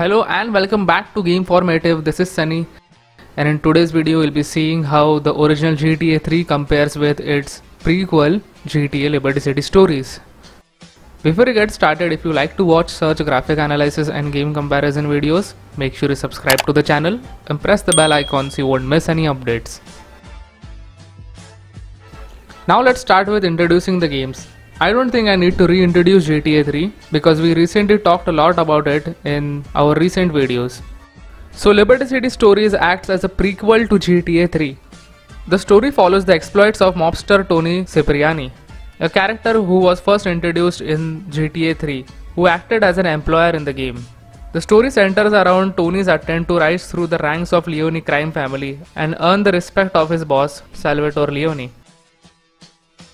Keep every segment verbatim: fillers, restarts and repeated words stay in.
Hello and welcome back to Game Formative. This is Sunny, and in today's video we'll be seeing how the original G T A three compares with its prequel G T A Liberty City Stories. Before we get started, if you like to watch such graphic analysis and game comparison videos, make sure you subscribe to the channel and press the bell icon so you won't miss any updates. Now let's start with introducing the games. I don't think I need to reintroduce G T A three because we recently talked a lot about it in our recent videos. So Liberty City Stories acts as a prequel to G T A three. The story follows the exploits of mobster Toni Cipriani, a character who was first introduced in G T A three, who acted as an employer in the game. The story centers around Toni's attempt to rise through the ranks of Leone Crime Family and earn the respect of his boss, Salvatore Leone.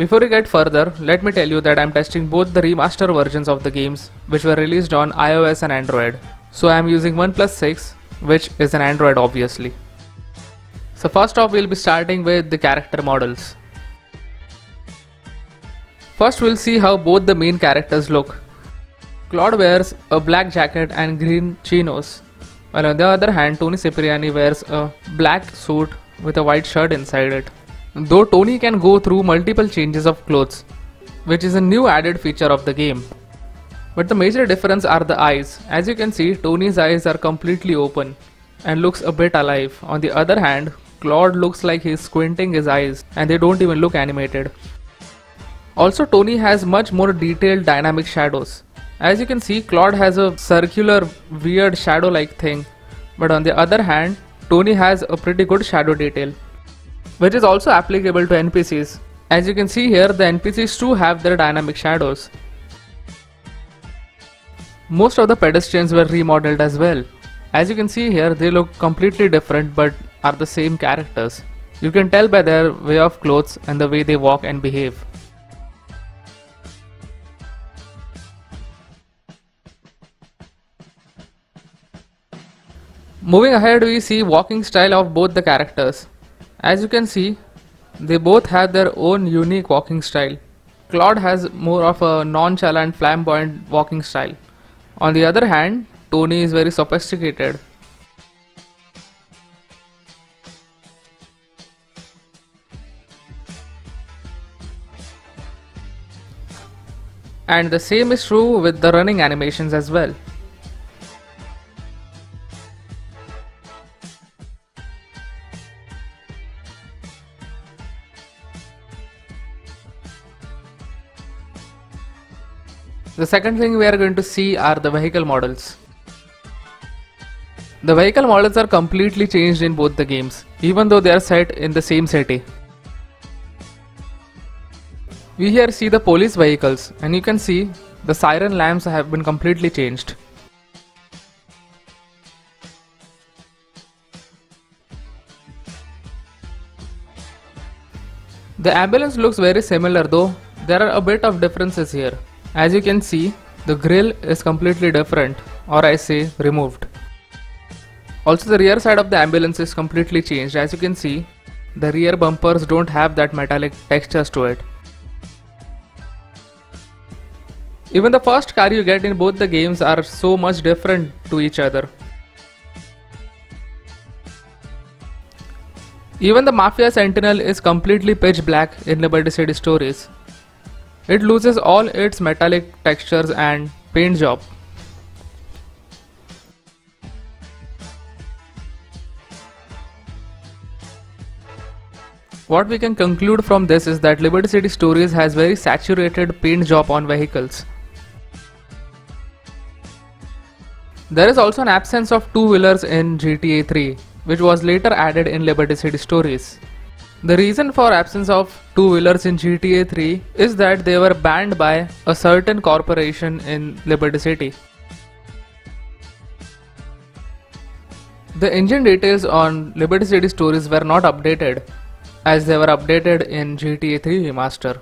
Before we get further, let me tell you that I am testing both the remaster versions of the games which were released on iOS and Android. So I am using OnePlus six, which is an Android obviously. So first off, we'll be starting with the character models. First we'll see how both the main characters look. Claude wears a black jacket and green chinos, while on the other hand Toni Cipriani wears a black suit with a white shirt inside it. Though Toni can go through multiple changes of clothes, which is a new added feature of the game. But the major difference are the eyes. As you can see, Toni's eyes are completely open and looks a bit alive. On the other hand, Claude looks like he's squinting his eyes and they don't even look animated. Also, Toni has much more detailed dynamic shadows. As you can see, Claude has a circular weird shadow-like thing, but on the other hand, Toni has a pretty good shadow detail, which is also applicable to N P Cs. As you can see here, the N P Cs too have their dynamic shadows. Most of the pedestrians were remodeled as well. As you can see here, they look completely different but are the same characters. You can tell by their way of clothes and the way they walk and behave. Moving ahead, we see walking style of both the characters. As you can see, they both have their own unique walking style. Claude has more of a nonchalant, flamboyant walking style. On the other hand, Toni is very sophisticated. And the same is true with the running animations as well. The second thing we are going to see are the vehicle models. The vehicle models are completely changed in both the games, even though they are set in the same city. We here see the police vehicles, and you can see the siren lamps have been completely changed. The ambulance looks very similar, though there are a bit of differences here. As you can see, the grille is completely different, or I say removed. Also, the rear side of the ambulance is completely changed. As you can see, the rear bumpers don't have that metallic textures to it. Even the first car you get in both the games are so much different to each other. Even the Mafia Sentinel is completely pitch black in Liberty City Stories. It loses all its metallic textures and paint job. What we can conclude from this is that Liberty City Stories has very saturated paint job on vehicles. There is also an absence of two-wheelers in G T A three, which was later added in Liberty City Stories. The reason for absence of two-wheelers in G T A three is that they were banned by a certain corporation in Liberty City. The engine details on Liberty City Stories were not updated as they were updated in G T A three Remaster.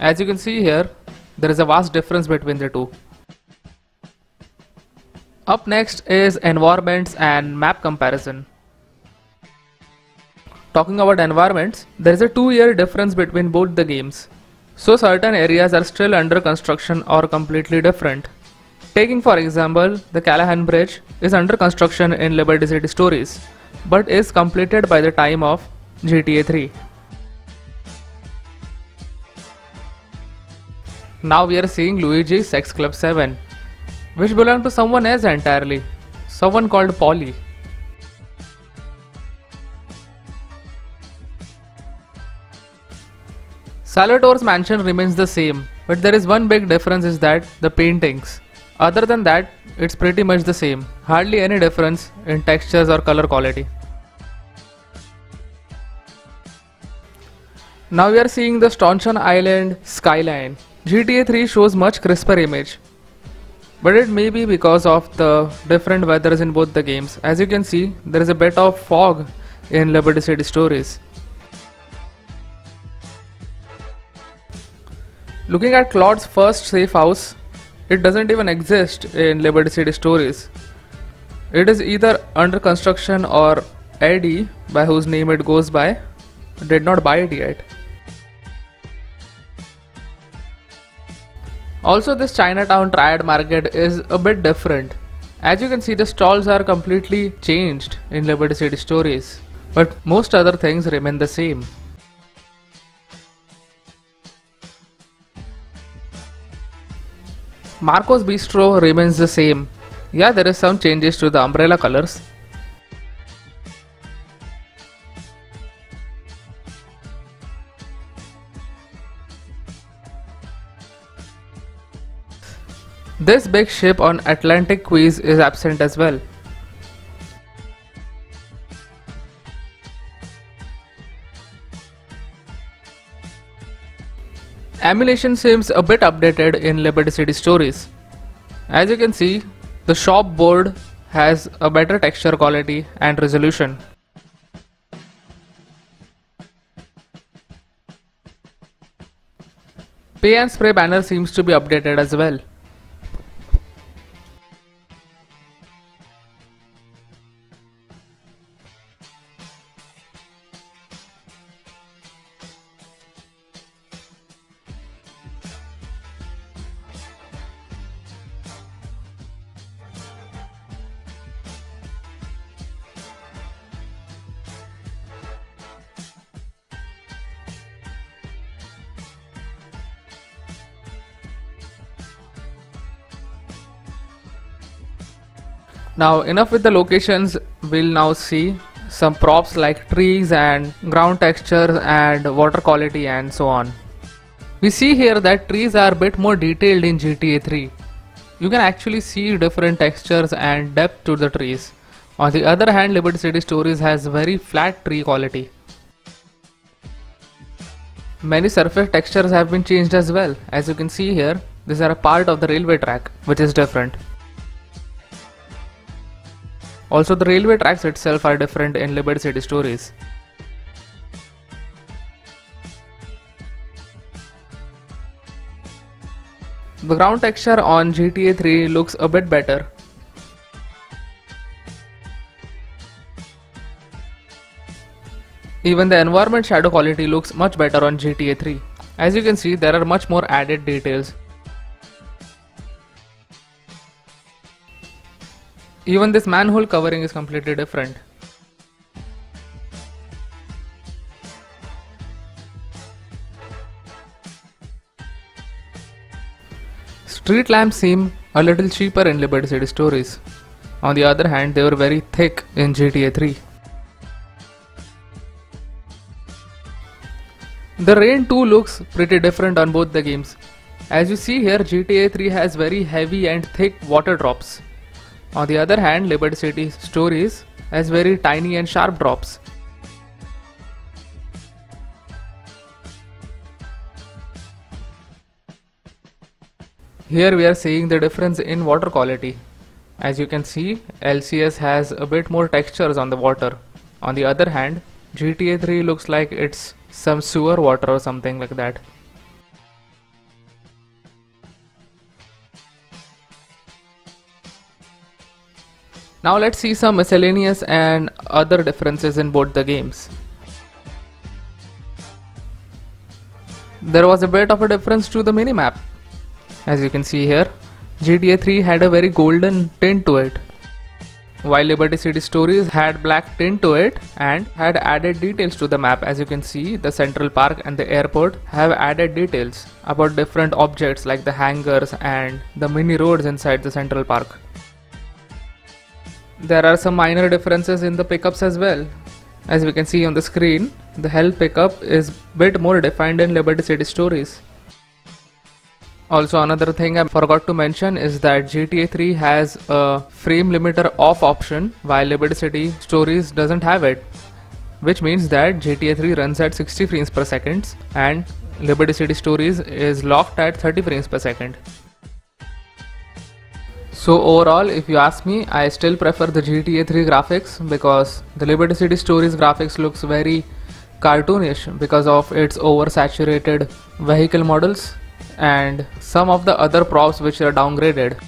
As you can see here, there is a vast difference between the two. Up next is environments and map comparison. Talking about environments, there is a two-year difference between both the games, so certain areas are still under construction or completely different. Taking for example, the Callahan Bridge is under construction in Liberty City Stories, but is completed by the time of G T A three. Now we are seeing Luigi's Sex Club seven, which belonged to someone else entirely, someone called Polly. Salvatore's mansion remains the same, but there is one big difference is that the paintings. Other than that, it's pretty much the same, hardly any difference in textures or color quality. Now we are seeing the Staunton Island skyline. G T A three shows much crisper image, but it may be because of the different weathers in both the games. As you can see, there is a bit of fog in Liberty City Stories. Looking at Claude's first safe house, it doesn't even exist in Liberty City Stories. It is either under construction or Eddie, by whose name it goes by, did not buy it yet. Also, this Chinatown Triad Market is a bit different. As you can see, the stalls are completely changed in Liberty City Stories, but most other things remain the same. Marco's Bistro remains the same. Yeah, there is some changes to the umbrella colors. This big ship on Atlantic Quays is absent as well. Emulation seems a bit updated in Liberty City Stories. As you can see, the shop board has a better texture quality and resolution. Pay and Spray banner seems to be updated as well. Now enough with the locations, we'll now see some props like trees and ground textures and water quality and so on. We see here that trees are a bit more detailed in G T A three. You can actually see different textures and depth to the trees. On the other hand, Liberty City Stories has very flat tree quality. Many surface textures have been changed as well. As you can see here, these are a part of the railway track, which is different. Also, the railway tracks itself are different in Liberty City Stories. The ground texture on G T A three looks a bit better. Even the environment shadow quality looks much better on G T A three. As you can see, there are much more added details. Even this manhole covering is completely different. Street lamps seem a little cheaper in Liberty City Stories. On the other hand, they were very thick in G T A three. The rain too looks pretty different on both the games. As you see here, G T A three has very heavy and thick water drops. On the other hand, Liberty City Stories has very tiny and sharp drops. Here we are seeing the difference in water quality. As you can see, L C S has a bit more textures on the water. On the other hand, G T A three looks like it's some sewer water or something like that. Now let's see some miscellaneous and other differences in both the games. There was a bit of a difference to the minimap. As you can see here, G T A three had a very golden tint to it, while Liberty City Stories had black tint to it and had added details to the map. As you can see, the Central Park and the airport have added details about different objects like the hangars and the mini roads inside the Central Park. There are some minor differences in the pickups as well. As we can see on the screen, the health pickup is a bit more defined in Liberty City Stories. Also, another thing I forgot to mention is that G T A three has a frame limiter off option while Liberty City Stories doesn't have it, which means that G T A three runs at sixty frames per second and Liberty City Stories is locked at thirty frames per second. So overall, if you ask me, I still prefer the G T A three graphics because the Liberty City Stories graphics looks very cartoonish because of its oversaturated vehicle models and some of the other props which are downgraded.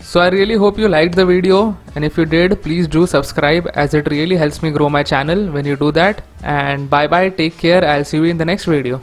So I really hope you liked the video, and if you did, please do subscribe as it really helps me grow my channel when you do that. And bye bye, take care, I'll see you in the next video.